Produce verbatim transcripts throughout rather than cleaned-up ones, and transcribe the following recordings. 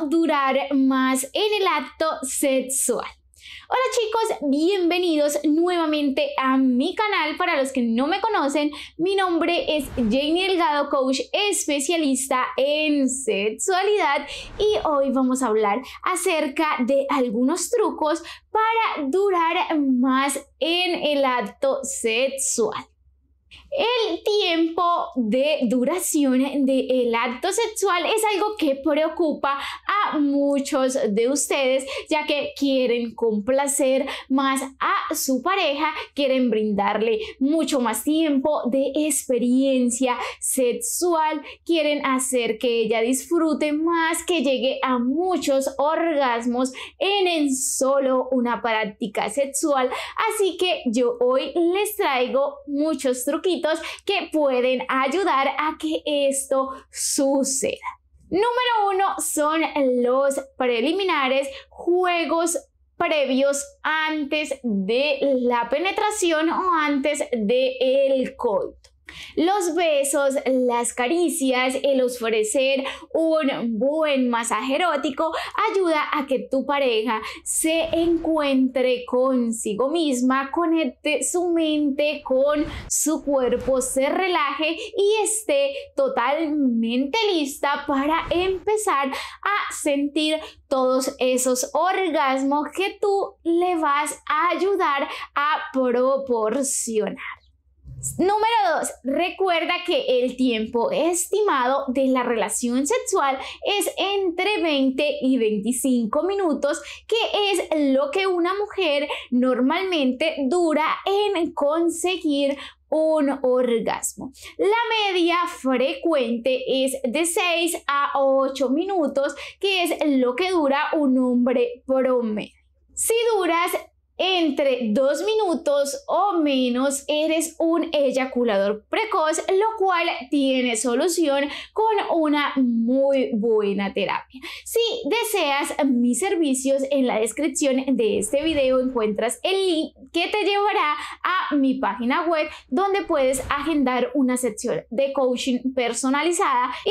no durar más en el acto sexual. Hola chicos, bienvenidos nuevamente a mi canal. Para los que no me conocen, mi nombre es Yeiny Delgado, coach especialista en sexualidad, y hoy vamos a hablar acerca de algunos trucos para durar más en el acto sexual. El tiempo de duración del acto sexual es algo que preocupa a muchos de ustedes, ya que quieren complacer más a su pareja, quieren brindarle mucho más tiempo de experiencia sexual, quieren hacer que ella disfrute más, que llegue a muchos orgasmos en, en solo una práctica sexual. Así que yo hoy les traigo muchos truquitos que pueden ayudar a que esto suceda. Número uno son los preliminares, juegos previos antes de la penetración o antes del coito. Los besos, las caricias, el ofrecer un buen masaje erótico ayuda a que tu pareja se encuentre consigo misma, conecte su mente con su cuerpo, se relaje y esté totalmente lista para empezar a sentir todos esos orgasmos que tú le vas a ayudar a proporcionar. Número dos, recuerda que el tiempo estimado de la relación sexual es entre veinte y veinticinco minutos, que es lo que una mujer normalmente dura en conseguir un orgasmo. La media frecuente es de seis a ocho minutos, que es lo que dura un hombre promedio. Si duras entre dos minutos o menos, eres un eyaculador precoz, lo cual tiene solución con una muy buena terapia. Si deseas mis servicios, en la descripción de este video encuentras el link que te llevará a mi página web, donde puedes agendar una sesión de coaching personalizada y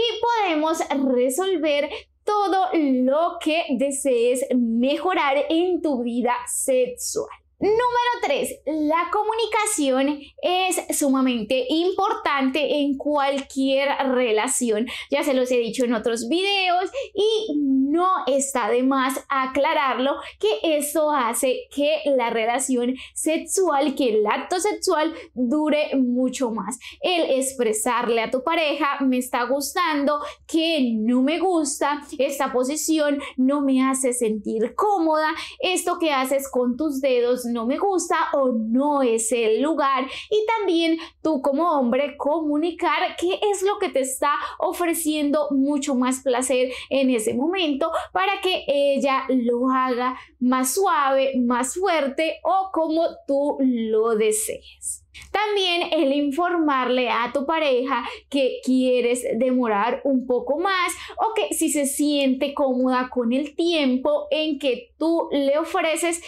podemos resolver todo lo que desees mejorar en tu vida sexual. Número tres, la comunicación es sumamente importante en cualquier relación. Ya se los he dicho en otros videos y no está de más aclararlo, que eso hace que la relación sexual, que el acto sexual dure mucho más. El expresarle a tu pareja: me está gustando, que no me gusta, esta posición no me hace sentir cómoda, esto que haces con tus dedos no me gusta o no es el lugar. Y también tú como hombre comunicar qué es lo que te está ofreciendo mucho más placer en ese momento, para que ella lo haga más suave, más fuerte o como tú lo desees. También el informarle a tu pareja que quieres demorar un poco más, o que si se siente cómoda con el tiempo en que tú le ofreces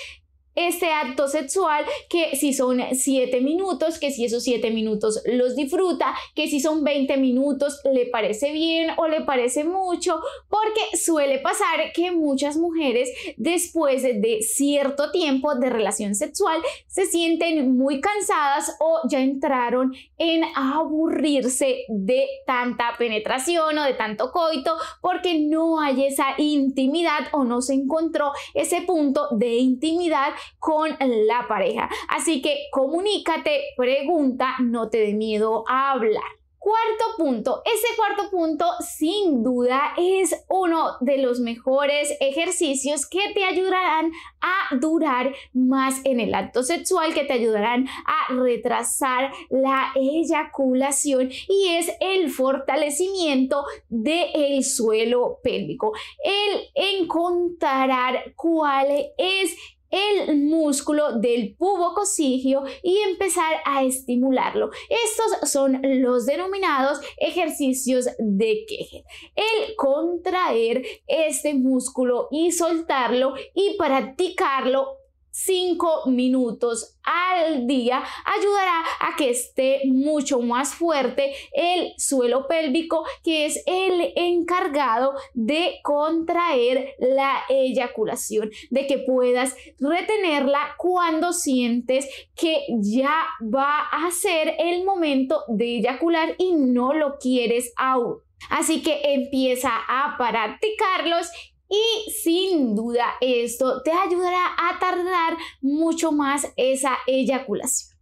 este acto sexual, que si son siete minutos, que si esos siete minutos los disfruta, que si son veinte minutos le parece bien o le parece mucho, porque suele pasar que muchas mujeres después de cierto tiempo de relación sexual se sienten muy cansadas o ya entraron en aburrirse de tanta penetración o de tanto coito, porque no hay esa intimidad o no se encontró ese punto de intimidad con la pareja. Así que comunícate, pregunta, no te dé miedo a hablar. Cuarto punto. Ese cuarto punto sin duda es uno de los mejores ejercicios que te ayudarán a durar más en el acto sexual, que te ayudarán a retrasar la eyaculación, y es el fortalecimiento del suelo pélvico. El encontrar cuál es el músculo del pubococigio y empezar a estimularlo. Estos son los denominados ejercicios de Kegel. El contraer este músculo y soltarlo y practicarlo cinco minutos al día ayudará a que esté mucho más fuerte el suelo pélvico, que es el encargado de contraer la eyaculación, de que puedas retenerla cuando sientes que ya va a ser el momento de eyacular y no lo quieres aún. Así que empieza a practicarlos y sin duda esto te ayudará a tardar mucho más esa eyaculación.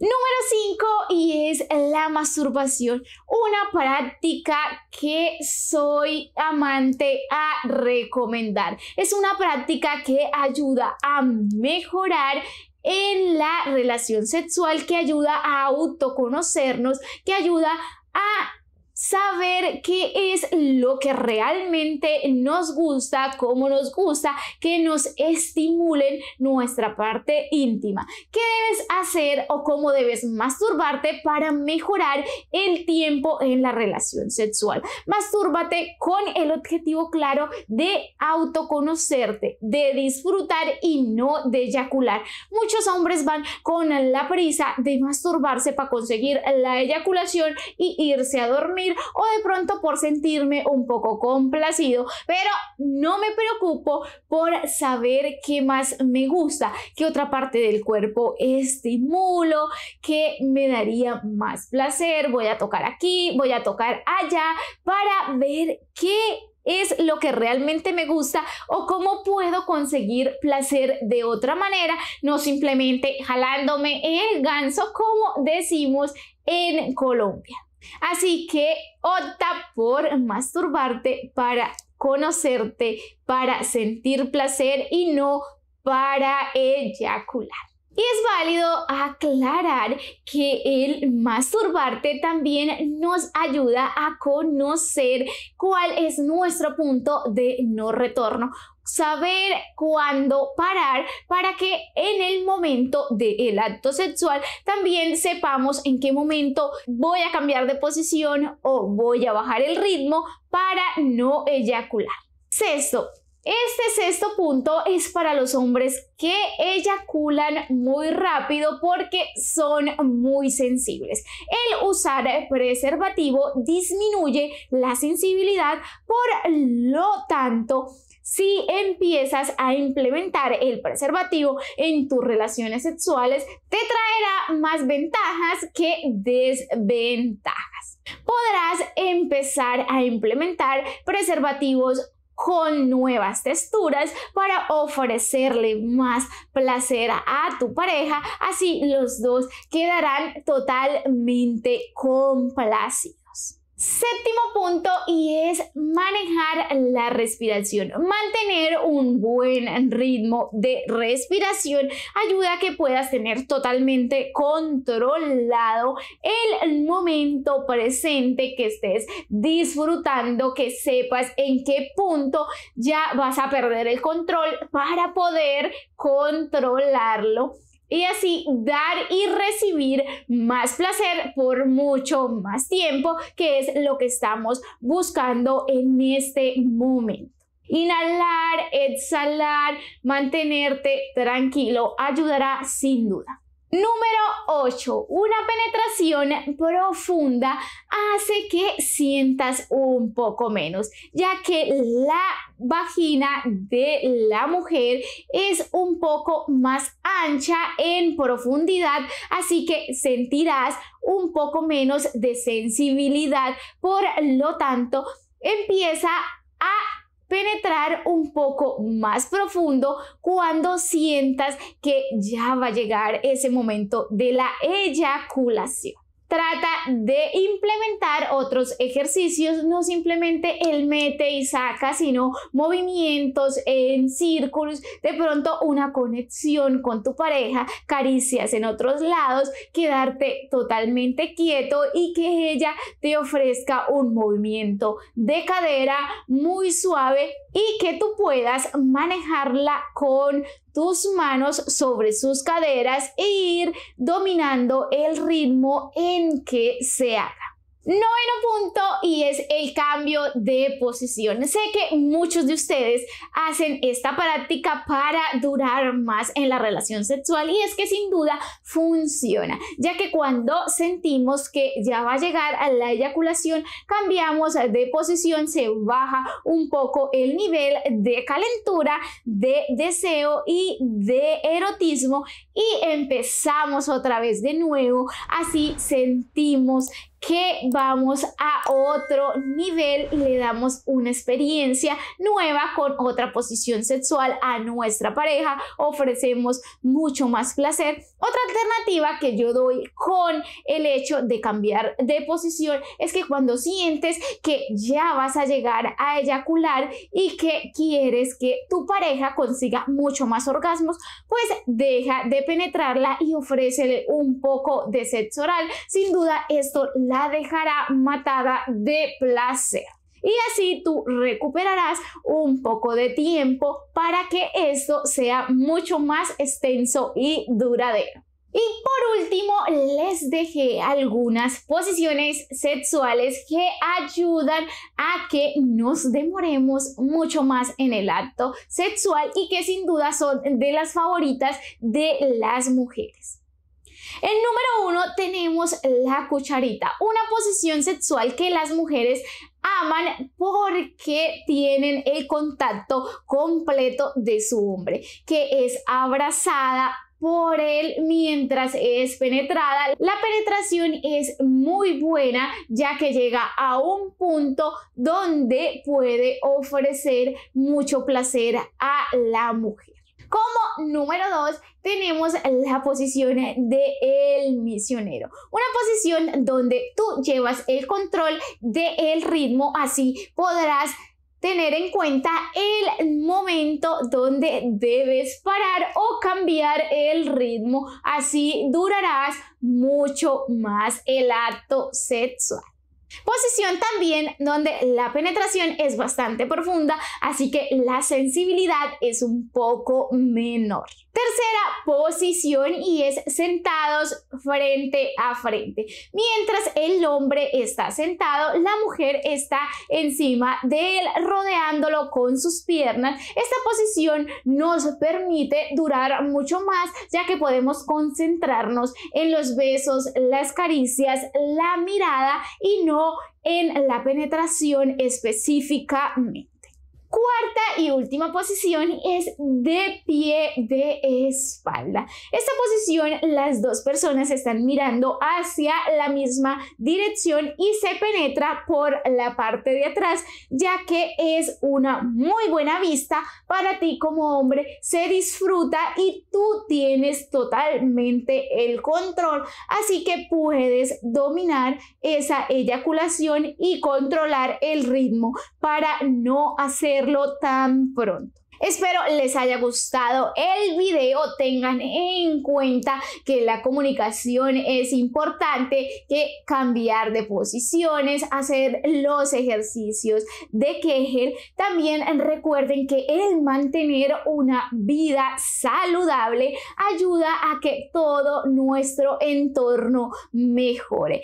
Número cinco, y es la masturbación, una práctica que soy amante a recomendar. Es una práctica que ayuda a mejorar en la relación sexual, que ayuda a autoconocernos, que ayuda a saber qué es lo que realmente nos gusta, cómo nos gusta, que nos estimulen nuestra parte íntima. ¿Qué debes hacer o cómo debes masturbarte para mejorar el tiempo en la relación sexual? Mastúrbate con el objetivo claro de autoconocerte, de disfrutar y no de eyacular. Muchos hombres van con la prisa de masturbarse para conseguir la eyaculación y irse a dormir, o de pronto por sentirme un poco complacido, pero no me preocupo por saber qué más me gusta, qué otra parte del cuerpo estimulo, qué me daría más placer, voy a tocar aquí, voy a tocar allá para ver qué es lo que realmente me gusta o cómo puedo conseguir placer de otra manera, no simplemente jalándome el ganso como decimos en Colombia. Así que opta por masturbarte para conocerte, para sentir placer y no para eyacular. Y es válido aclarar que el masturbarte también nos ayuda a conocer cuál es nuestro punto de no retorno. Saber cuándo parar para que en el momento del acto sexual también sepamos en qué momento voy a cambiar de posición o voy a bajar el ritmo para no eyacular. Sexto. Este sexto punto es para los hombres que eyaculan muy rápido porque son muy sensibles. El usar preservativo disminuye la sensibilidad, por lo tanto, si empiezas a implementar el preservativo en tus relaciones sexuales, te traerá más ventajas que desventajas. Podrás empezar a implementar preservativos con nuevas texturas para ofrecerle más placer a tu pareja, así los dos quedarán totalmente complacidos. Séptimo punto, y es manejar la respiración. Mantener un buen ritmo de respiración ayuda a que puedas tener totalmente controlado el momento presente, que estés disfrutando, que sepas en qué punto ya vas a perder el control para poder controlarlo y así dar y recibir más placer por mucho más tiempo, que es lo que estamos buscando en este momento. Inhalar, exhalar, mantenerte tranquilo ayudará sin duda. Número ocho. Una penetración profunda hace que sientas un poco menos, ya que la vagina de la mujer es un poco más ancha en profundidad, así que sentirás un poco menos de sensibilidad. Por lo tanto, empieza a penetrar un poco más profundo cuando sientas que ya va a llegar ese momento de la eyaculación. Trata de implementar otros ejercicios, no simplemente el mete y saca, sino movimientos en círculos, de pronto una conexión con tu pareja, caricias en otros lados, quedarte totalmente quieto y que ella te ofrezca un movimiento de cadera muy suave y que tú puedas manejarla con tus manos sobre sus caderas e ir dominando el ritmo en que se haga. Noveno punto, y es el cambio de posición. Sé que muchos de ustedes hacen esta práctica para durar más en la relación sexual, y es que sin duda funciona, ya que cuando sentimos que ya va a llegar a la eyaculación, cambiamos de posición, se baja un poco el nivel de calentura, de deseo y de erotismo, y empezamos otra vez de nuevo. Así sentimos que vamos a otro nivel, le damos una experiencia nueva con otra posición sexual a nuestra pareja, ofrecemos mucho más placer. Otra alternativa que yo doy con el hecho de cambiar de posición es que cuando sientes que ya vas a llegar a eyacular y que quieres que tu pareja consiga mucho más orgasmos, pues deja de penetrarla y ofrécele un poco de sexo oral. Sin duda esto la dejará matada de placer. Y así tú recuperarás un poco de tiempo para que esto sea mucho más extenso y duradero. Y por último, les dejé algunas posiciones sexuales que ayudan a que nos demoremos mucho más en el acto sexual y que sin duda son de las favoritas de las mujeres. En número uno tenemos la cucharita, una posición sexual que las mujeres aman porque tienen el contacto completo de su hombre, que es abrazada por él mientras es penetrada. La penetración es muy buena, ya que llega a un punto donde puede ofrecer mucho placer a la mujer. Como número dos tenemos la posición de el misionero, una posición donde tú llevas el control del ritmo, así podrás tener en cuenta el momento donde debes parar o cambiar el ritmo, así durarás mucho más el acto sexual. Posición también donde la penetración es bastante profunda, así que la sensibilidad es un poco menor. Tercera posición, y es sentados frente a frente. Mientras el hombre está sentado, la mujer está encima de él, rodeándolo con sus piernas. Esta posición nos permite durar mucho más, ya que podemos concentrarnos en los besos, las caricias, la mirada y no en la penetración específicamente. Cuarta y última posición es de pie de espalda. Esta posición, las dos personas están mirando hacia la misma dirección y se penetra por la parte de atrás, ya que es una muy buena vista para ti como hombre, se disfruta y tú tienes totalmente el control, así que puedes dominar esa eyaculación y controlar el ritmo para no hacer tan pronto. Espero les haya gustado el video. Tengan en cuenta que la comunicación es importante, que cambiar de posiciones, hacer los ejercicios de Kegel. También recuerden que el mantener una vida saludable ayuda a que todo nuestro entorno mejore.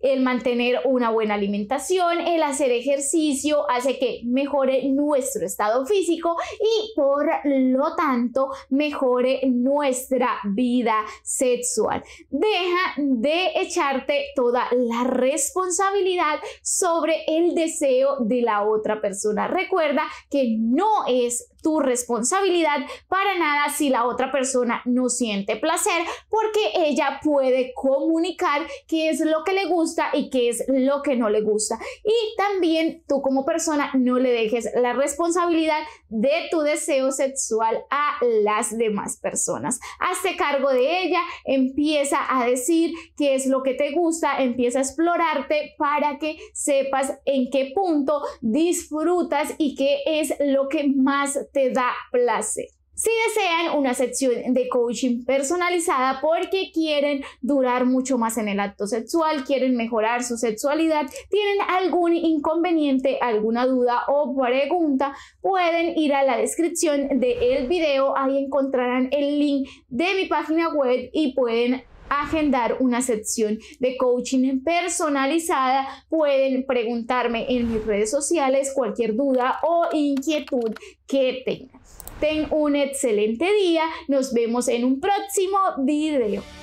El mantener una buena alimentación, el hacer ejercicio hace que mejore nuestro estado físico y por lo tanto mejore nuestra vida sexual. Deja de echarte toda la responsabilidad sobre el deseo de la otra persona. Recuerda que no es tu responsabilidad para nada si la otra persona no siente placer, porque ella puede comunicar qué es lo que le gusta y qué es lo que no le gusta. Y también tú como persona no le dejes la responsabilidad de tu deseo sexual a las demás personas. Hazte cargo de ella, empieza a decir qué es lo que te gusta, empieza a explorarte para que sepas en qué punto disfrutas y qué es lo que más te te da placer. Si desean una sección de coaching personalizada porque quieren durar mucho más en el acto sexual, quieren mejorar su sexualidad, tienen algún inconveniente, alguna duda o pregunta, pueden ir a la descripción del video. Ahí encontrarán el link de mi página web y pueden agendar una sección de coaching personalizada. Pueden preguntarme en mis redes sociales cualquier duda o inquietud que tengan. Ten un excelente día. Nos vemos en un próximo video.